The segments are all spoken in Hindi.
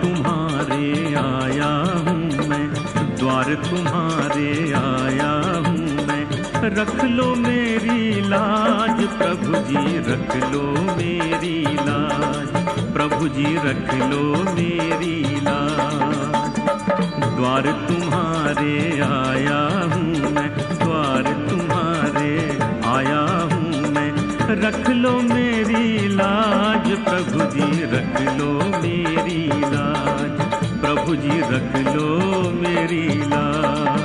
तुम्हारे आया हूँ मैं, द्वार तुम्हारे आया हूँ मैं। रख लो मेरी लाज प्रभु जी, रख लो मेरी लाज प्रभु जी, रख लो मेरी लाज। द्वार तुम्हारे आया हूँ मैं, द्वार तुम्हारे आया हूँ मैं। रख लो मेरी लाज प्रभु जी, रख लो मेरी लाज प्रभु जी, रख लो मेरी लाज।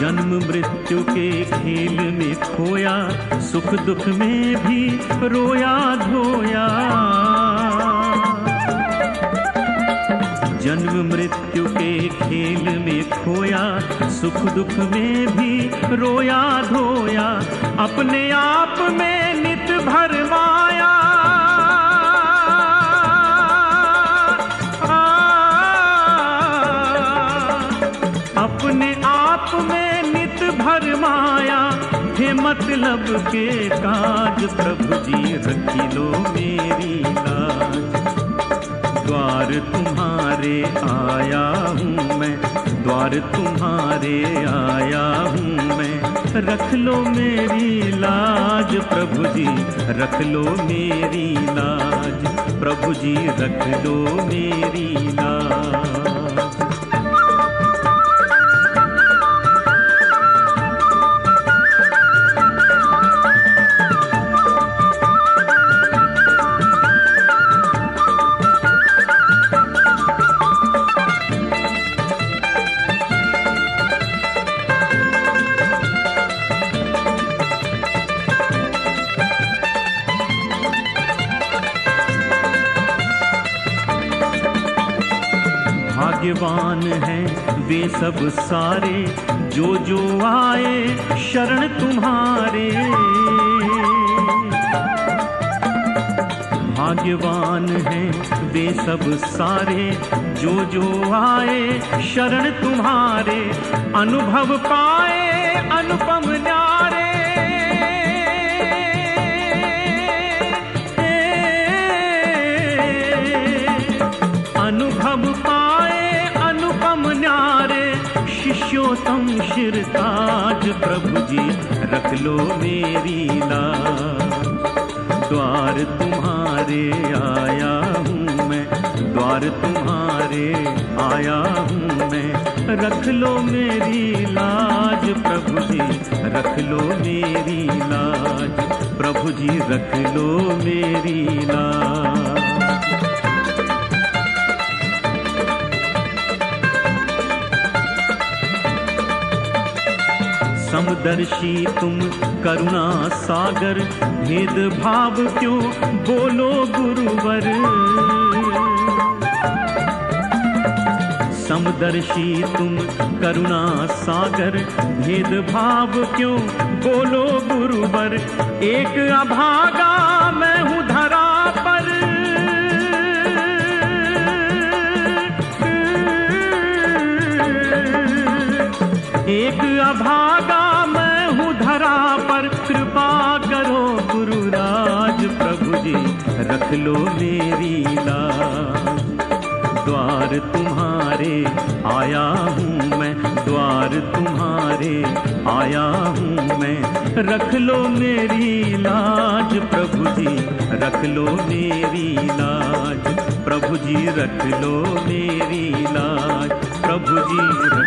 जन्म मृत्यु के खेल में खोया, सुख दुख में भी रोया धोया। जन्म मृत्यु के खेल में खोया, सुख दुख में भी रोया धोया। अपने आप में नित भरमाया, अपने आप में नित भरमाया। हे मतलब के काज प्रभु जी, रख लो मेरी लाज। द्वार तुम्हारे आया हूँ मैं, द्वार तुम्हारे आया हूँ मैं। रख लो मेरी लाज प्रभु जी, रख लो मेरी लाज प्रभु जी, रख लो मेरी लाज। भाग्यवान हैं वे सब सारे, जो जो आए शरण तुम्हारे। भाग्यवान हैं वे सब सारे, जो आए शरण तुम्हारे। अनुभव पाए अनुपम न्यारे, अनुभव शिष्योतम शिरताज प्रभु जी, रख लो मेरी लाज। द्वार तुम्हारे आया हूँ मैं, द्वार तुम्हारे आया हूँ मैं। रख लो मेरी लाज प्रभु जी, रख लो मेरी लाज प्रभु जी, रख लो मेरी लाज। समदर्शी तुम करुणा सागर, भेद भाव क्यों बोलो गुरुवर। समदर्शी तुम करुणा सागर, भेद भाव क्यों बोलो गुरुवर। एक अभागा मैं हूँ धरा पर, एक अभागा मैं हूँ धरा पर। कृपा करो गुरुराज प्रभु जी, रख लो मेरी लाज। द्वार तुम्हारे आया हूँ मैं, द्वार तुम्हारे आया हूँ मैं। रख लो मेरी लाज प्रभु जी, रख लो मेरी लाज प्रभु जी, रख लो मेरी लाज प्रभु जी।